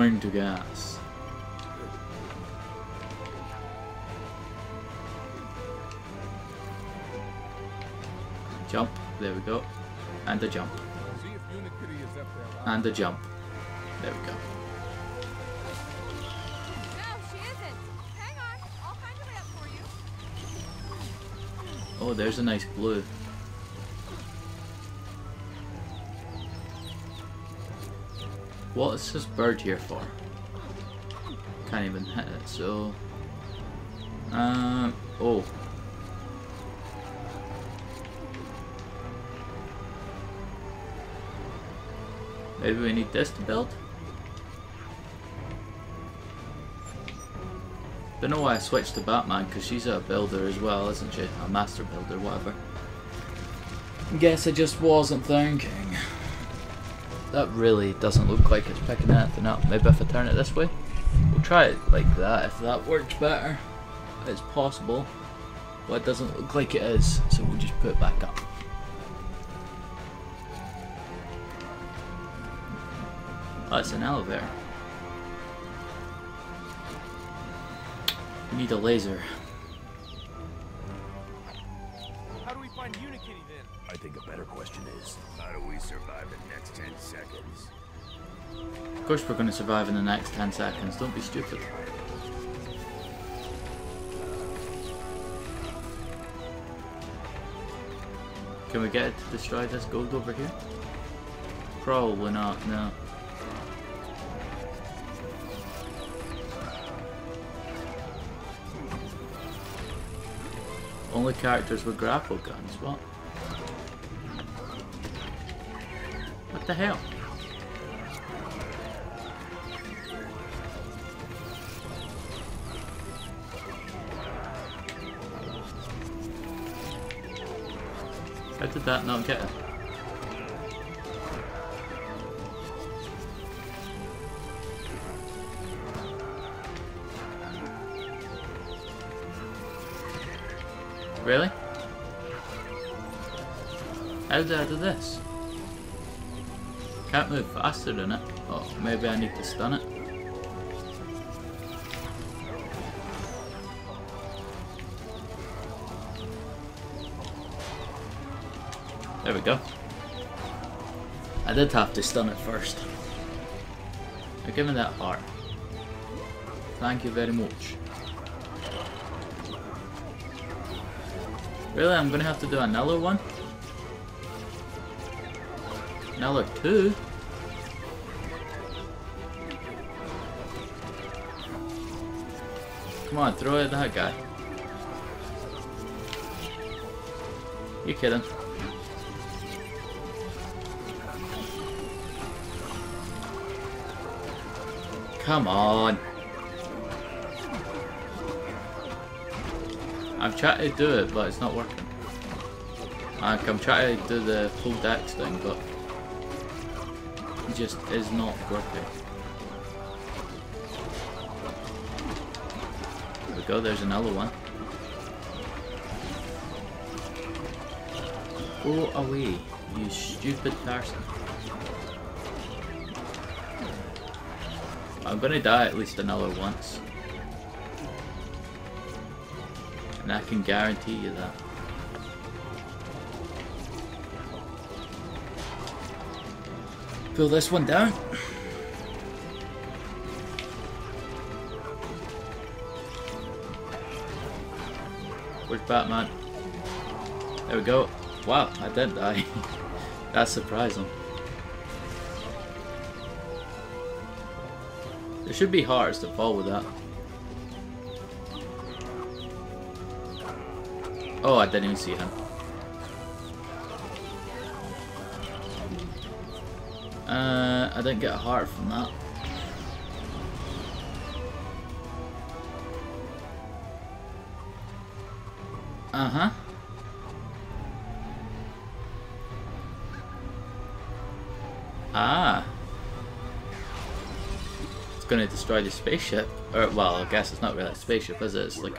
going to gas. Jump. There we go. And the jump. And the jump. There we go. No, she isn't. Hang on. I'll find a way up for you. Oh, there's a nice blue. What is this bird here for? Can't even hit it, so... oh. Maybe we need this to build? Don't know why I switched to Batman, because she's a builder as well, isn't she? A master builder, whatever. Guess I just wasn't thinking. That really doesn't look like it's picking anything up. Maybe if I turn it this way? We'll try it like that, if that works better. It's possible. But it doesn't look like it is, so we'll just put it back up. That's an elevator. We need a laser. How do we find Unikitty then? I think a better question is, how do we survive the next 10 seconds? Of course we're going to survive in the next 10 seconds, don't be stupid. Can we get it to destroy this gold over here? Probably not, no. Only characters with grapple guns, what? What the hell? How did that not get it? Really? How did I do this? Can't move faster than it. Oh, maybe I need to stun it. There we go. I did have to stun it first. Now give me that heart. Thank you very much. Really, I'm gonna have to do another one? Another two? Come on, throw it at that guy. You kidding? Come on! I'm trying to do it, but it's not working. Like, I'm trying to do the full dex thing, but it just is not working. There we go, there's another one. Go away, you stupid person. I'm gonna die at least another once. And I can guarantee you that. Pull this one down. Where's Batman? There we go. Wow, I did die. That's surprising. There should be hearts that fall with that. Oh, I didn't even see him. I didn't get a heart from that. Uh-huh. Ah. It's gonna destroy the spaceship. Or, well, I guess it's not really a spaceship, is it? It's like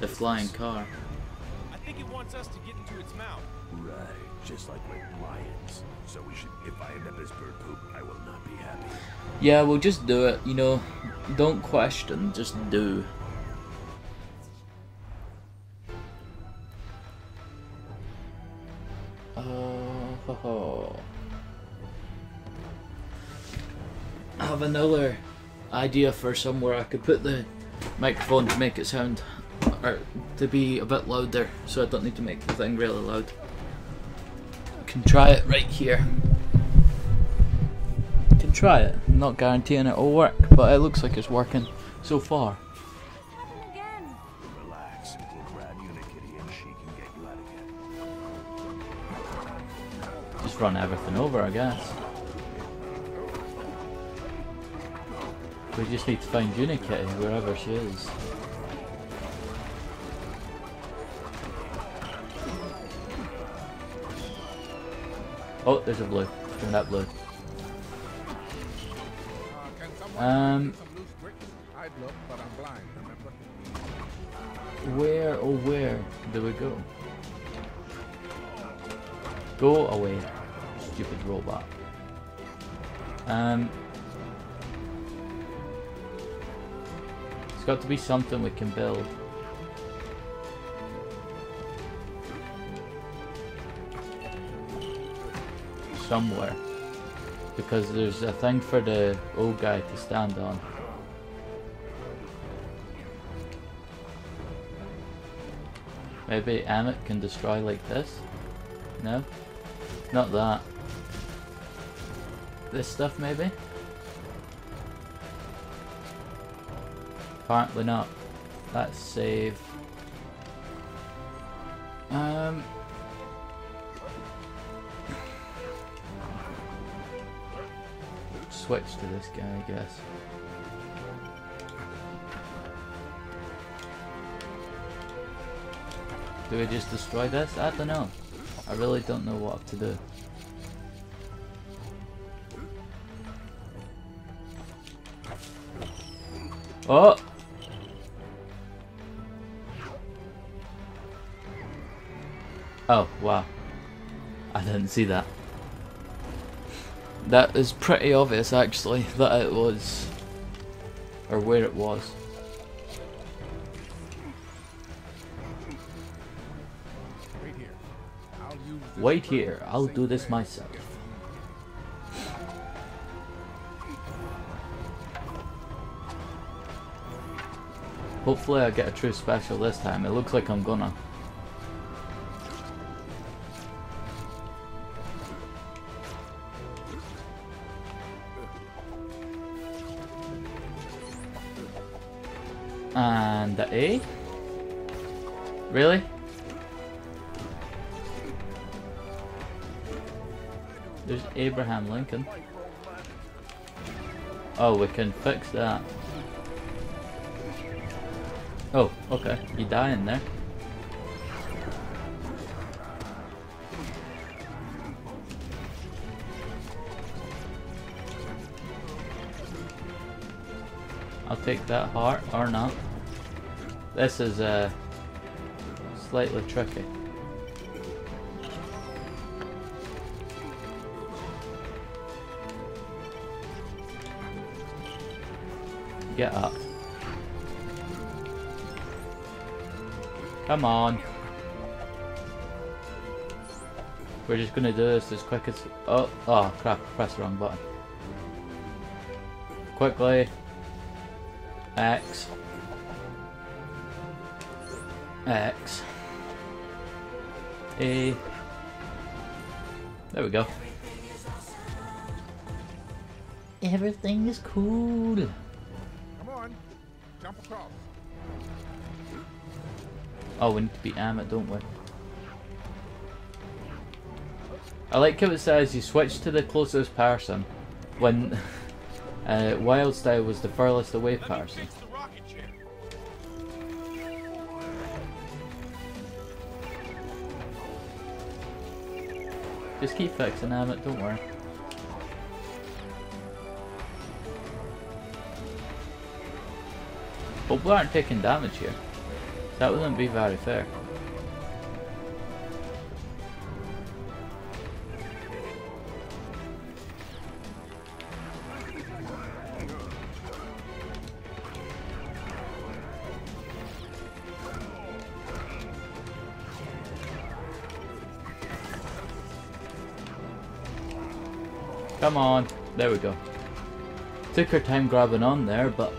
the flying car. It wants us to get into its mouth. Right, just like with lions. So we should. If I end up as bird poop, I will not be happy. Yeah, we'll just do it, you know, don't question, just do. I have another idea for somewhere I could put the microphone to make it sound, or to be a bit louder, so I don't need to make the thing really loud. I can try it right here. Try it. I'm not guaranteeing it'll work, but it looks like it's working so far. Again. Relax, we'll grab Unikitty and she can get you out again. Just run everything over, I guess. We just need to find Unikitty wherever she is. Oh, there's a blue. Give that blue. Where, oh where do we go? Go away, stupid robot. It's got to be something we can build. Somewhere. Because there's a thing for the old guy to stand on. Maybe Ammit can destroy like this? No? Not that. This stuff maybe? Apparently not. Let's save. Switch to this guy, I guess. Do we just destroy this? I don't know. I really don't know what to do. Oh! Oh, wow. I didn't see that. That is pretty obvious, actually, that it was, or where it was. Wait here, I'll do this myself. Hopefully I get a true special this time, it looks like I'm gonna. And the A? Really? There's Abraham Lincoln. Oh, we can fix that. Oh, okay. You die in there. I'll take that heart, or not. This is slightly tricky. Get up. Come on. We're just gonna do this as quick as... Oh, oh crap, I pressed the wrong button. Quickly. X. X. A. There we go. Everything is cool. Come on. Jump across. Oh, we need to beat Ammit, don't we? I like how it says you switch to the closest person when Wildstyle was the furthest away person. Just keep fixing Ammit, don't worry. But we aren't taking damage here. That wouldn't be very fair. Come on. There we go. Took her time grabbing on there, but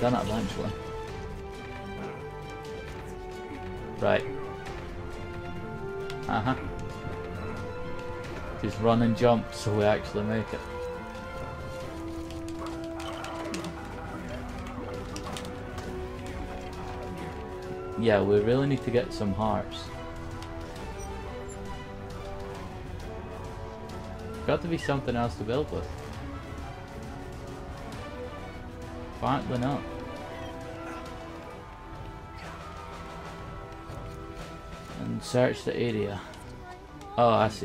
done it eventually. Right. Uh-huh. Just run and jump so we actually make it. Yeah, we really need to get some hearts. Got to be something else to build with. Apparently not. And search the area. Oh, I see.